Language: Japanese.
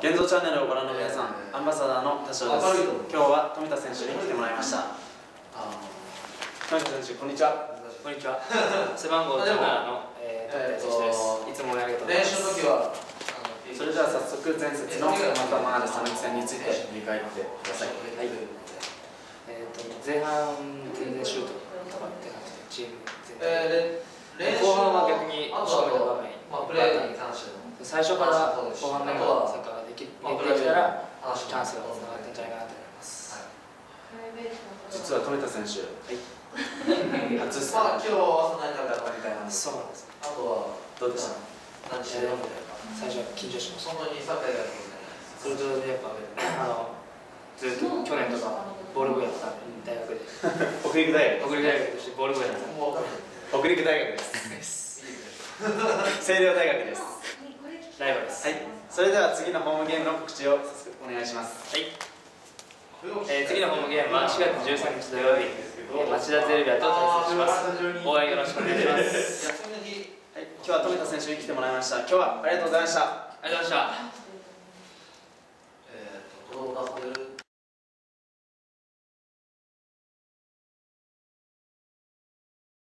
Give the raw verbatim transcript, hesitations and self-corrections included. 現像チャンネルをご覧の皆さん、アンバサダーの田代です。今日は富田選手に来てもらいました。富田選手、こんにちは。こんにちは。背番号じゅうななの富田選手です。いつもありがとうございます。練習の時は。それでは早速前節のまたまあるサミット戦について振り返ってください。はい。えっと前半全然シュートとかってなくてチーム全体。後半は逆に仕留めた場面。まあプレーに関しても。最初から後半のようなサッカーができてきたらチャンスがつながってんじゃないかなと思います。実は富田選手、はい、初スタート、今日はそんなに食べたみたいな。そうなんです。あとはどうでした？何試合でも最初は緊張しました。本当にサッカーやってみたいな。それぞれでやっぱあのずっと去年とかボール部やったんで、大学で北陸大学北陸大学としてボール部やったんで北陸大学です。星稜大学です。ライバルです。はい。それでは次のホームゲームの告知をお願いします。はい。えー、次のホームゲームはしがつじゅうさんにち土曜日、町田ゼルビアと対戦します。応援よろしくお願いします。はい。今日は富田選手に来てもらいました。今日はありがとうございました。ありがとうございました。